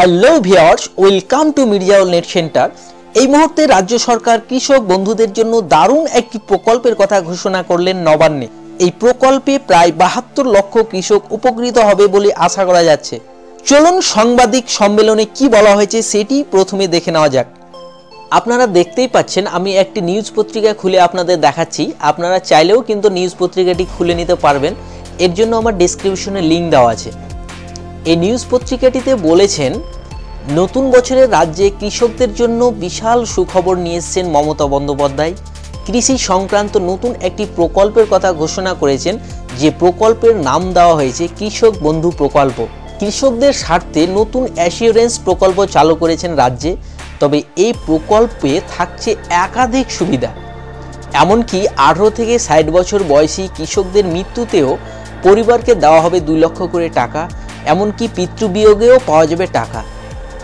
Hello viewers welcome to media net centre. এই মুহূর্তে রাজ্য সরকার কৃষক বন্ধুদের জন্য দারুণ একটি প্রকল্পের কথা ঘোষণা করলেন নবান্নে। এই প্রকল্পে প্রায় 72 লক্ষ কৃষক উপকৃত হবে বলে আশা করা যাচ্ছে। চলুন সাংবাদিক সম্মেলনে কি বলা হয়েছে সেটি প্রথমে দেখে নেওয়া যাক। আপনারা দেখতেই পাচ্ছেন আমি একটি নিউজ পত্রিকা খুলে আপনাদের দেখাচ্ছি, আপনারা চাইলেও কিন্তু নিউজ পত্রিকাটি খুলে নিতে পারবেন, এর জন্য আমার ডেসক্রিপশনে লিঙ্ক দেওয়া আছে। এই নিউজ পত্রিকাটিতে বলেছেন নতুন বছরে রাজ্যে কৃষকদের জন্য বিশাল সুখবর নিয়ে এসেছেন মমতা বন্দ্যোপাধ্যায়। কৃষি সংক্রান্ত নতুন একটি প্রকল্পের কথা ঘোষণা করেছেন, যে প্রকল্পের নাম দেওয়া হয়েছে কৃষক বন্ধু প্রকল্প। কৃষকদের স্বার্থে নতুন অ্যাসিওরেন্স প্রকল্প চালু করেছেন রাজ্যে। তবে এই প্রকল্পে থাকছে একাধিক সুবিধা, এমনকি 18 থেকে 60 বছর বয়সী কৃষকদের মৃত্যুতেও পরিবারকে দেওয়া হবে 2 লক্ষ করে টাকা, এমনকি পিতৃবিয়োগেও পাওয়া যাবে টাকা।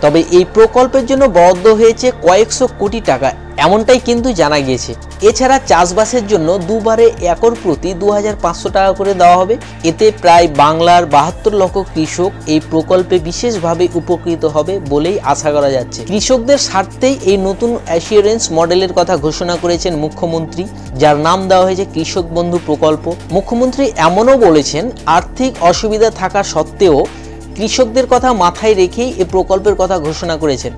তবে এই প্রকল্পের জন্য বরাদ্দ হয়েছে কয়েকশো কোটি টাকা, এমনটাই কিন্তু জানা গিয়েছে। এছাড়া চাষবাসের জন্য দুবারে একর প্রতি 2500 টাকা করে দেওয়া হবে। এতে প্রায় বাংলার 72 লক্ষ কৃষক এই প্রকল্পে বিশেষভাবে উপকৃত হবে বলেই আশা করা যাচ্ছে। কৃষকদের স্বার্থেই এই নতুন অ্যাসিওরেন্স মডেলের কথা ঘোষণা করেছেন মুখ্যমন্ত্রী, যার নাম দেওয়া হয়েছে কৃষক বন্ধু প্রকল্প। মুখ্যমন্ত্রী এমনও বলেছেন আর্থিক অসুবিধা থাকা সত্ত্বেও কৃষকদের কথা মাথায় রেখেই এই প্রকল্পের কথা ঘোষণা করেছেন।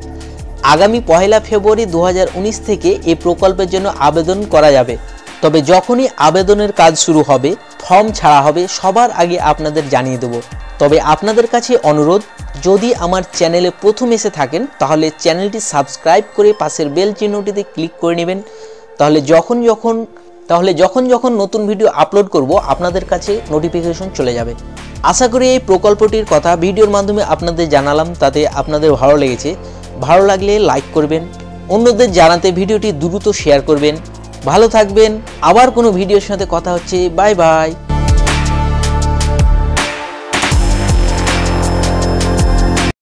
আগামী 1 ফেব্রুয়ারি 2019 থেকে এই প্রকল্পের জন্য আবেদন করা যাবে। তবে যখনই আবেদনের কাজ শুরু হবে, ফর্ম ছাড়া হবে, সবার আগে আপনাদের জানিয়ে দেব। তবে আপনাদের কাছে অনুরোধ, যদি আমার চ্যানেলে প্রথম এসে থাকেন তাহলে চ্যানেলটি সাবস্ক্রাইব করে পাশের বেল চিহ্নটিতে ক্লিক করে নেবেন, তাহলে যখন নতুন ভিডিও আপলোড করব আপনাদের কাছে নোটিফিকেশন চলে যাবে। আশা করি এই প্রকল্পটির কথা ভিডিওর মাধ্যমে আপনাদের জানালাম, তাতে আপনাদের ভালো লেগেছে। ভালো লাগলে লাইক করবেন, অন্যদের জানাতে ভিডিওটি দ্রুত শেয়ার করবেন। ভালো থাকবেন, আবার কোনো ভিডিওর সাথে কথা হচ্ছে। Bye by.